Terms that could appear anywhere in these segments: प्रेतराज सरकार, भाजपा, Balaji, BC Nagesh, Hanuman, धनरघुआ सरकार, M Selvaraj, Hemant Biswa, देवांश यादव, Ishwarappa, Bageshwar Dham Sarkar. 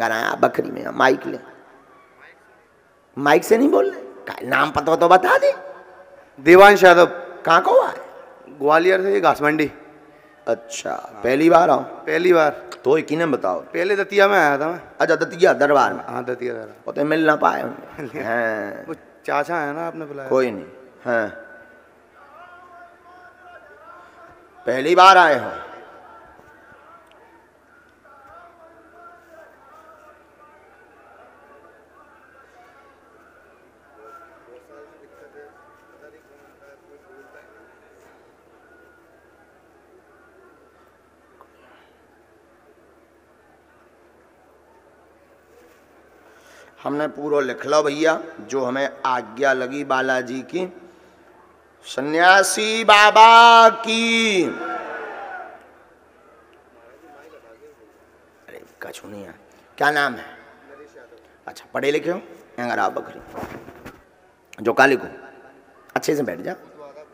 गराया बकरी में माइक ले, माइक से नहीं बोल रहे, नाम पता तो बता दे। देवांश यादव। कहाँ को हुआ है? ग्वालियर से, ये घास मंडी। अच्छा, पहली बार आओ? पहली बार। तो यकीन बताओ, पहले दतिया में आया था मैं। अच्छा, दतिया दरबार में। हाँ, दतिया दरबार। तो मिल ना पाए हैं। वो चाचा है ना, आपने बुलाया? कोई नहीं। हाँ, पहली बार आए हो। हमने पूरा लिख लो भैया, जो हमें आज्ञा लगी बालाजी की। सन्यासी बाबा की। अरे कछु नहीं है। क्या नाम है? अच्छा, पढ़े लिखे हो? अंगरा बकरी जो काली को। अच्छे से बैठ जा।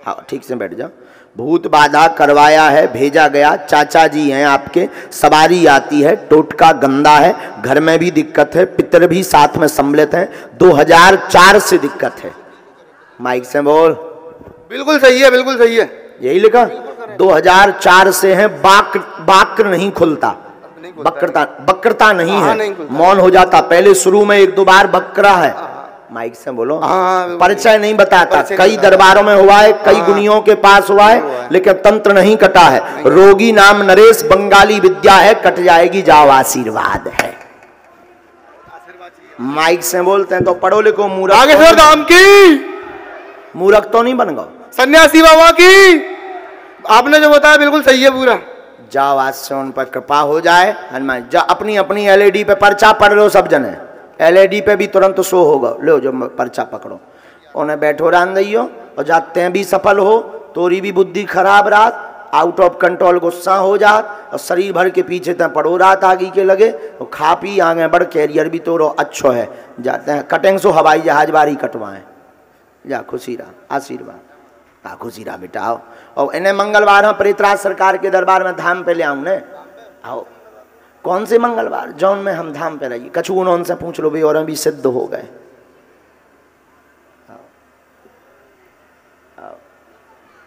हाँ, ठीक से बैठ जा। भूत बाधा करवाया है, भेजा गया। चाचा जी हैं आपके, सवारी आती है, टोटका गंदा है, घर में भी दिक्कत है, पितर भी साथ में सम्मिलित हैं, 2004 से दिक्कत है। माइक से बोल। बिल्कुल सही है, बिल्कुल सही है। यही लिखा, 2004 से है। बाक्र नहीं खुलता, बक्रता नहीं है, मौन हो जाता। पहले शुरू में एक दो बार बकरा है। माइक से बोलो। परिचय नहीं बताता। कई दरबारों में हुआ है, कई गुनियों के पास हुआ है, लेकिन तंत्र नहीं कटा है। रोगी नाम नरेश, बंगाली विद्या है, कट जाएगी, जाओ आशीर्वाद है। माइक से बोलते हैं तो पढ़ो लिखो। बागेश्वर धाम की। मूर्ख तो नहीं बन गो। सन्यासी बाबा की आपने जो बताया बिल्कुल सही है पूरा। जाओ आज से उन पर कृपा हो जाए। हनुमान जा, अपनी अपनी LED पे पर्चा पढ़ लो सब जने। LED पे भी तुरंत शो होगा। लो जो पर्चा पकड़ो, उन्हें बैठो रान दियो। और जाते भी सफल हो, तोरी भी बुद्धि खराब रात, आउट ऑफ कंट्रोल गुस्सा हो जात, और शरीर भर के पीछे तय पड़ो रात आगे के लगे। और खा पी आगे बढ़, कैरियर भी तोरो अच्छो है। जाते हैं कटेंग सो हवाई जहाज बारी कटवाएं। जा खुशी रहा, आशीर्वाद। हाँ खुशी रहा बेटा। आओ, और इन्हें मंगलवार हम प्रेतराज सरकार के दरबार में धाम पे ले आऊँ ने। आओ, कौन से मंगलवार? जौन में हम धाम पे रहिए। कछु उनसे पूछ लो भी, और भी सिद्ध हो गए।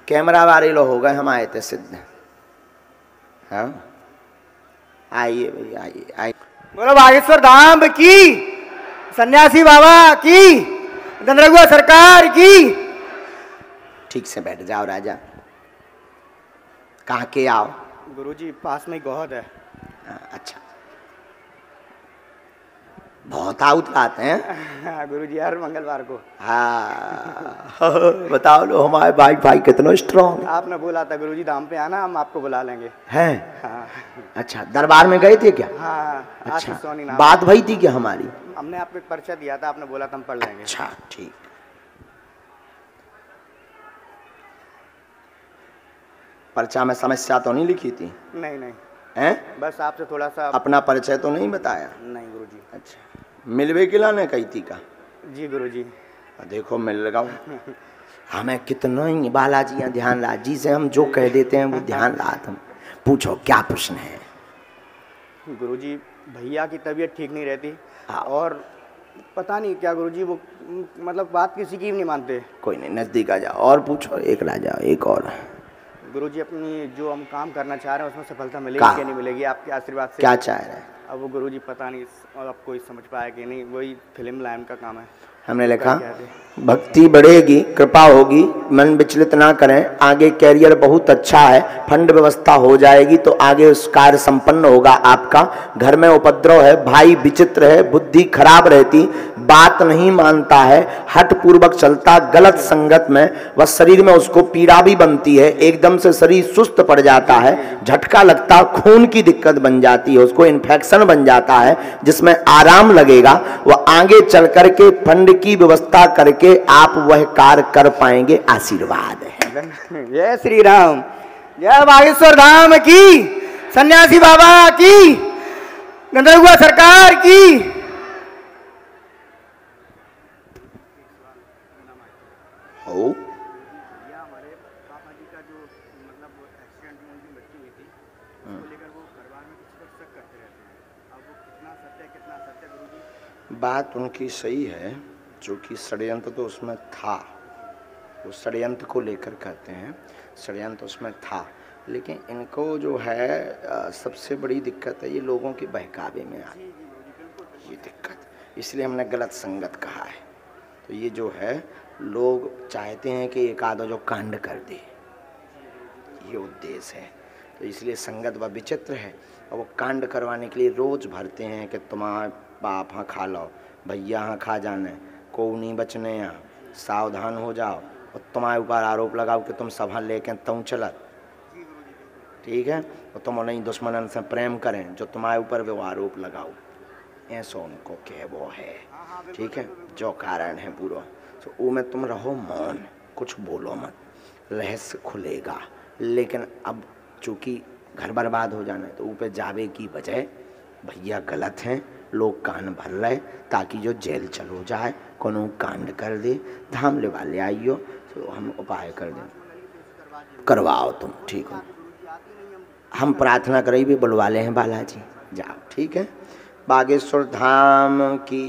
कैमरा वाले लोग हो गए, हम आए थे सिद्ध। हाँ, आइए भैया, आइए आइए। बोलो बागेश्वर धाम की, सन्यासी बाबा की, धनरघुआ सरकार की। ठीक से बैठ जाओ राजा। कहाँ के आओ? गुरुजी पास में गोहद है। अच्छा, बहुत आउट बात है गुरु जी हर मंगलवार को। हाँ बताओ लो, हमारे भाई भाई कितना स्ट्रॉन्ग। आपने बोला था गुरुजी धाम पे आना, हम आपको बुला लेंगे हैं। हाँ। अच्छा, दरबार में गए थे क्या? हाँ। अच्छा, बात भाई थी क्या हमारी? हमने आपको एक पर्चा दिया था, आपने बोला था हम पढ़ लेंगे। अच्छा ठीक। पर्चा में समस्या तो नहीं लिखी थी? नहीं नहीं है? बस आपसे थोड़ा सा अपना परिचय तो नहीं बताया? नहीं गुरुजी। अच्छा, मिलवे किला ने कही थी का? जी गुरुजी। देखो मिल लगाओ। हमें कितना ही बालाजी या ध्यान ला जी से हम जो कह देते हैं वो ध्यान ला। तुम पूछो क्या प्रश्न है? गुरुजी भैया की तबीयत ठीक नहीं रहती। हाँ। और पता नहीं क्या गुरुजी, वो मतलब बात किसी की भी नहीं मानते। कोई नहीं, नज़दीक आ जाओ और पूछो। एक राजा एक और। गुरुजी अपनी जो हम काम करना चाह रहे हैं उसमें सफलता मिलेगी कि नहीं मिलेगी आपके आशीर्वाद से? क्या चाह रहे हैं? अब वो गुरुजी पता नहीं, और अब कोई समझ पाया कि नहीं, वही फिल्म लाइन का काम है। हमने लिखा भक्ति बढ़ेगी, कृपा होगी, मन विचलित ना करें, आगे कैरियर बहुत अच्छा है, फंड व्यवस्था हो जाएगी तो आगे उस कार्य संपन्न होगा आपका। घर में उपद्रव है, भाई विचित्र है, बुद्धि खराब रहती, बात नहीं मानता है, हट पूर्वक चलता, गलत संगत में वह शरीर में उसको पीड़ा भी बनती है, एकदम से शरीर सुस्त पड़ जाता है, झटका लगता, खून की दिक्कत बन जाती है, उसको इन्फेक्शन बन जाता है, जिसमें आराम लगेगा। वह आगे चल करके फंड की व्यवस्था करके आप वह कार्य कर पाएंगे। आशीर्वाद है। जय श्री राम। जय बागेश्वर धाम की, सन्यासी बाबा की, धनरघुआ सरकार की। ओ लेकर वो करवा में कुछ करते रहते हैं। अब वो कितना सत्य कितना बात उनकी सही है, जो कि षड्यंत्र तो उसमें था, वो षड्यंत्र को लेकर कहते हैं षड्यंत्र उसमें था, लेकिन इनको जो है सबसे बड़ी दिक्कत है ये लोगों के बहकावे में आ ये दिक्कत, इसलिए हमने गलत संगत कहा है। तो ये जो है लोग चाहते हैं कि एक आधा जो कांड कर दे, ये उद्देश्य है। तो इसलिए संगत व विचित्र है, और वो कांड करवाने के लिए रोज़ भरते हैं कि तुम्हारा बाप हाँ खा लो, भैया हाँ खा जाने, को नहीं बचने, यहाँ सावधान हो जाओ, और तुम्हारे ऊपर आरोप लगाओ कि तुम सभा लेके तुम चलत, ठीक है, और तुम उन्हीं दुश्मन से प्रेम करें जो तुम्हारे ऊपर वो आरोप लगाओ, ऐसा उनको कह वो है, ठीक है, जो कारण है पूरा। तो वो में तुम रहो मौन, कुछ बोलो मत, रहस्य खुलेगा। लेकिन अब चूँकि घर बर्बाद हो जाना है, तो ऊपर जावे की बजाय भैया गलत हैं, लोग कान भर रहे ताकि जो जेल चलो जाए, कोनो कांड कर दे, धाम ले वाले आइयो तो हम उपाय कर दें, करवाओ तुम, ठीक हो, हम प्रार्थना करें भी बुलवाले हैं बालाजी, जाओ, ठीक है, बागेश्वर धाम की।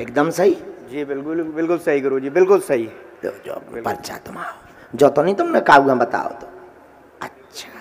एकदम सही जी, बिल्कुल बिल्कुल सही गुरु जी, बिल्कुल सही। तो जो पर्चा तुम आओ, जो तो नहीं तुमने काउगा बताओ तो अच्छा